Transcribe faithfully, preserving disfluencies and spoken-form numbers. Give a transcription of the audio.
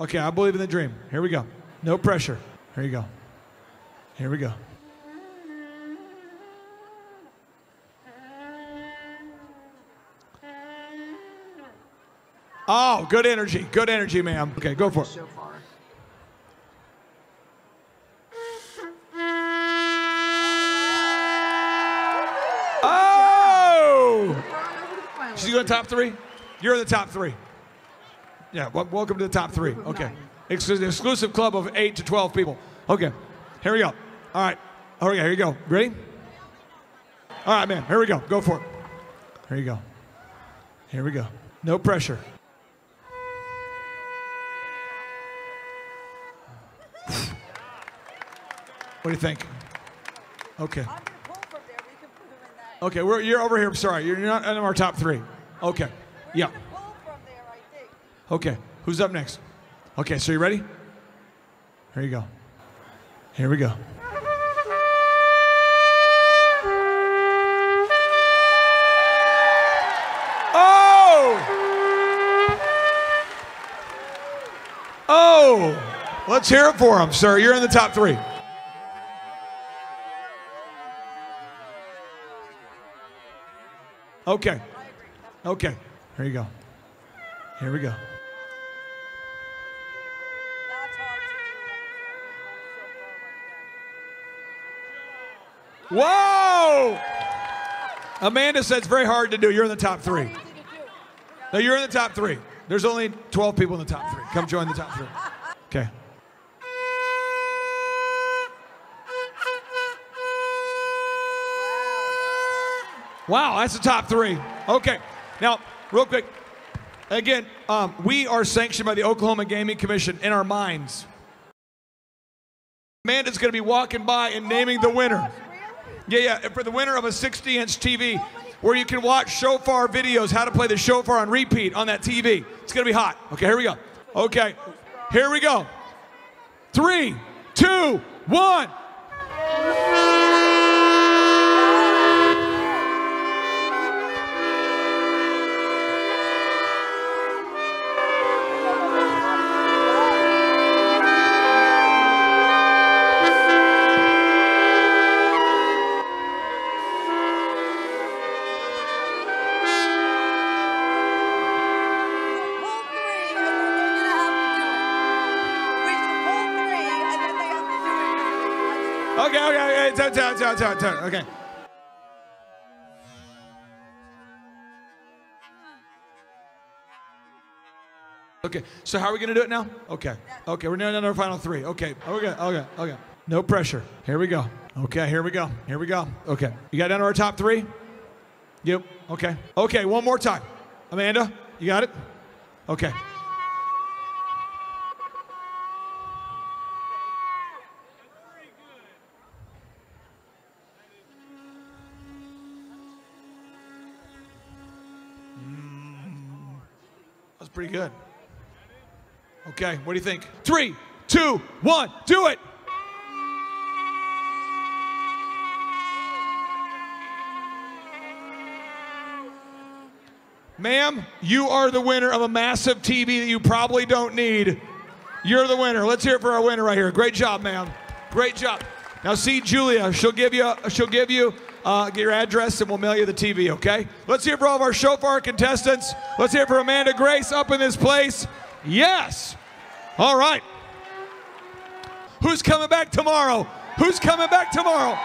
Okay, I believe in the dream. Here we go. No pressure. Here you go. Here we go. Oh, good energy. Good energy, ma'am. Okay, go for it. Shofar. Oh! She's going to top three? You're in the top three. Yeah, welcome to the top three. Okay. Exclusive, exclusive club of eight to twelve people. Okay, here we go. All right. All right, here you go. Ready? All right, ma'am. Here we go. Go for it. Here you go. Here we go. No pressure. What do you think? Okay. Okay, we're, you're over here. I'm sorry. You're not in our top three. Okay. Yeah. Okay. Who's up next? Okay, so you ready? Here you go. Here we go. Oh! Oh! Let's hear it for him, sir. You're in the top three. Okay. Okay. Here you go. Here we go. Whoa! Amanda said it's very hard to do. You're in the top three. No, you're in the top three. There's only twelve people in the top three. Come join the top three. Okay. Wow, that's the top three. Okay, now, real quick, again, um, we are sanctioned by the Oklahoma Gaming Commission in our minds. Amanda's gonna be walking by and naming oh the winner. Gosh, really? Yeah, yeah, for the winner of a sixty inch T V where you can watch Shofar videos, how to play the Shofar on repeat on that T V. It's gonna be hot. Okay, here we go. Okay, here we go. Three, two, one. Okay, okay, okay, turn, turn, turn, turn, turn, okay. Okay, so how are we gonna do it now? Okay, okay, we're doing another final three. Okay, okay, okay, okay. No pressure, here we go. Okay, here we go, here we go. Okay, you got down to our top three? Yep, okay. Okay, one more time. Amanda, you got it? Okay. Pretty good. Okay, what do you think? Three, two, one, do it! Ma'am, you are the winner of a massive T V that you probably don't need. You're the winner. Let's hear it for our winner right here. Great job, ma'am. Great job. Now see Julia. She'll give you, she'll give you Uh, get your address and we'll mail you the T V, okay? Let's hear for all of our Shofar contestants. Let's hear for Amanda Grace up in this place. Yes! All right. Who's coming back tomorrow? Who's coming back tomorrow?